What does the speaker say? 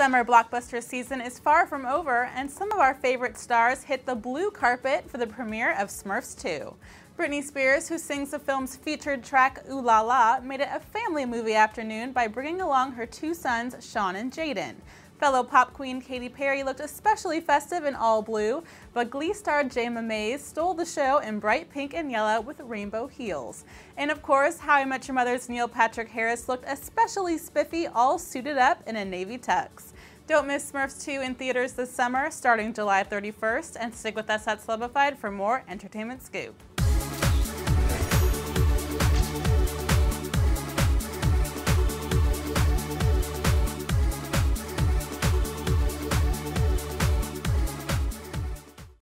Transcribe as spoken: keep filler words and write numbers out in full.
summer blockbuster season is far from over, and some of our favorite stars hit the blue carpet for the premiere of Smurfs two. Britney Spears, who sings the film's featured track Ooh La La, made it a family movie afternoon by bringing along her two sons, Sean and Jaden. Fellow pop queen Katy Perry looked especially festive in all blue, but Glee star Jayma Mays stole the show in bright pink and yellow with rainbow heels. And of course, How I Met Your Mother's Neil Patrick Harris looked especially spiffy, all suited up in a navy tux. Don't miss Smurfs two in theaters this summer, starting July thirty-first, and stick with us at Celebified for more entertainment scoop.